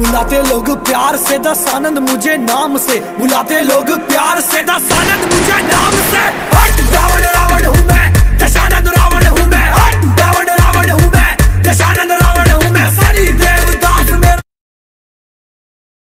बुलाते लोग प्यार से दासानंद, मुझे नाम से बुलाते लोग प्यार से दासानंद।